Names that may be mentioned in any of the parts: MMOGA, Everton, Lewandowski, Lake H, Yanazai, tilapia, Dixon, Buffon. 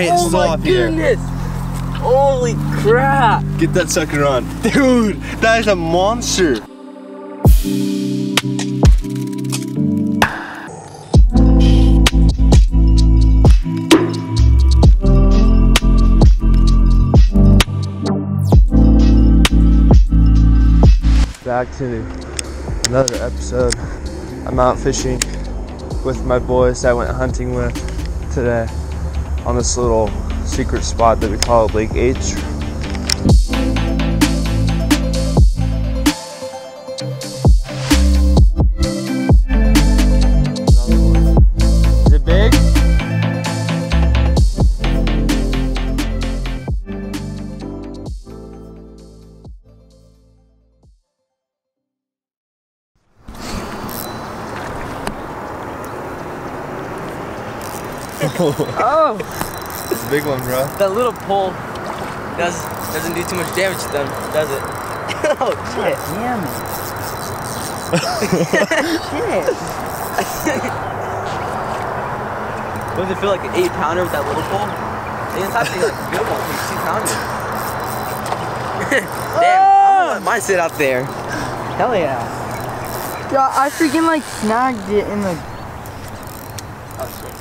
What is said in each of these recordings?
Oh my goodness! Holy crap! Get that sucker on. Dude, that is a monster. Back to another episode. I'm out fishing with my boys I went hunting with today on this little secret spot that we call Lake H. Is it big? Oh! It's a big one, bro. That little pole doesn't do too much damage to them, does it? Oh, shit. Damn it. Shit. Does it feel like an 8-pounder with that little pole? It's actually like a good one, like 2-pounder. Damn, I'm gonna let mine sit out there. Hell yeah. Yo, I freaking like snagged it in the... Oh, shit.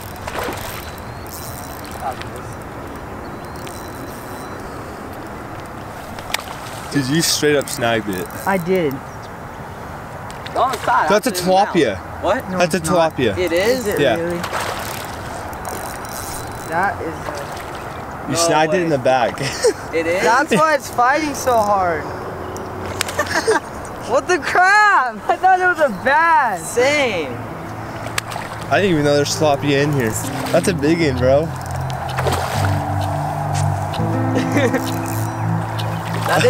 Dude, you straight up snagged it. I did. It's on the side. That's a tilapia. What? No, that's a tilapia. It is? Is it really? That is... You snagged it in the back. It is? That's why it's fighting so hard. What the crap? I thought it was a bass. Same. I didn't even know there's tilapia in here. That's a big one, bro.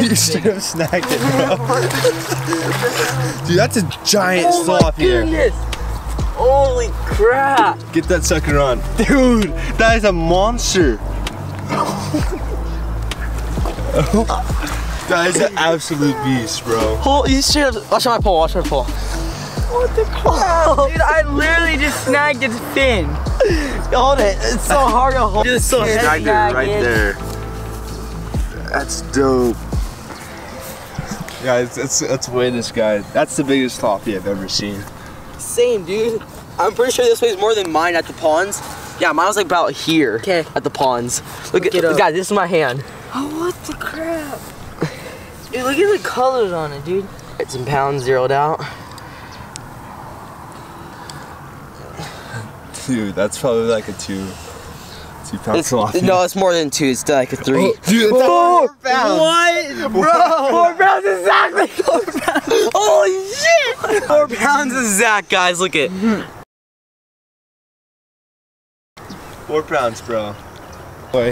You straight up snagged it, bro. Dude, that's a giant sloth here. Oh my goodness! Holy crap! Get that sucker on. Dude, that is a monster. That is an absolute beast, bro. Hold, you straight up, watch my pole, watch my pole. What the crap? Dude, I literally just snagged its fin. Hold it, it's so hard to hold. It's so snagged it right there. That's dope. Yeah, let's weigh this guy. That's the biggest tilapia I've ever seen. Same, dude. I'm pretty sure this weighs more than mine at the ponds. Yeah, mine was like about here at the ponds. Look, guys, this is my hand. Oh, what the crap? Dude, look at the colors on it, dude. It's in pounds zeroed out. Dude, that's probably like a 2-pound tilapia. No, it's more than 2. It's like a 3. Oh, dude, that's 4 pounds. What, bro? 4 pounds exactly. 4 pounds. Holy shit! 4 pounds exact, guys. Look at 4 pounds, bro. Boy,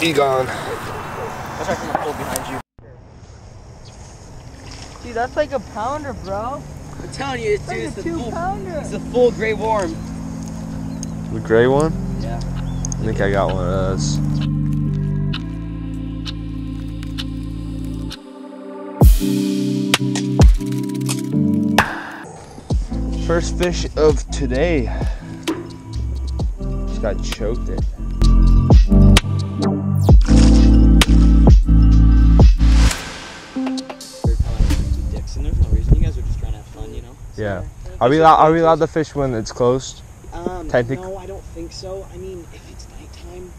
be gone. That's actually gonna pull behind you. Dude, that's like a pounder, bro. I'm telling you, dude, it's a full gray worm. The gray one? Yeah. I think I got one of those. First fish of today. Just got choked it. Dixon, there's no reason. You guys are just trying to have fun, you know? Yeah. Are we allowed to fish when it's closed? No, I don't think so. I mean, if it's nighttime,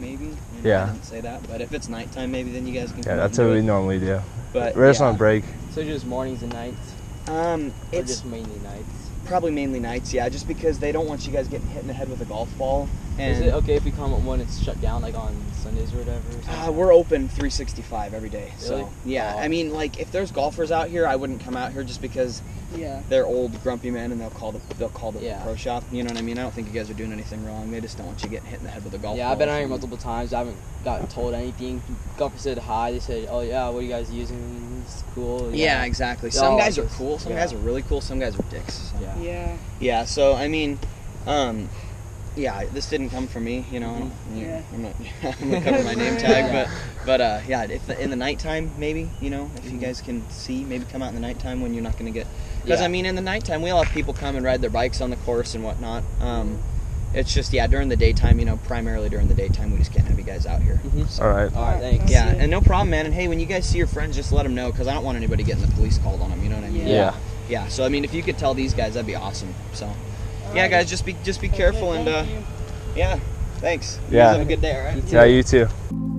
maybe. Yeah. I didn't say that, but if it's nighttime, maybe then you guys can. Yeah, that's what we normally do. But we're just on break. So just mornings and nights. It's just mainly nights. Probably mainly nights. Yeah, just because they don't want you guys getting hit in the head with a golf ball. And is it okay if we come at one? It's shut down like on Sundays or whatever. We're open 365 every day. Really? So yeah, I mean, like if there's golfers out here, I wouldn't come out here just because they're old grumpy men and they'll call the pro shop. You know what I mean? I don't think you guys are doing anything wrong. They just don't want you getting hit in the head with a golf ball. Yeah, I've been out here multiple times. I haven't gotten told anything. Golfer said hi. They said, "Oh yeah, what are you guys using? It's cool." Yeah, exactly. Some guys are cool. Some guys are really cool. Some guys are dicks. So. Yeah. Yeah. So I mean. Yeah, this didn't come from me, you know. I'm gonna cover my name tag, but yeah, if in the nighttime, maybe, you know, if you guys can see, maybe come out in the nighttime when you're not gonna get Because, yeah. I mean, in the nighttime, we'll have people come and ride their bikes on the course and whatnot. It's just, yeah, during the daytime, you know, primarily during the daytime, we just can't have you guys out here. Mm-hmm. So, all right, thanks. Yeah, and no problem, man. And, hey, when you guys see your friends, just let them know, because I don't want anybody getting the police called on them, you know what I mean? Yeah. Yeah, so, I mean, if you could tell these guys, that'd be awesome. So, yeah, guys, just be careful. Thank you. Yeah, thanks. You guys have a good day, all right? You too. Yeah, you too.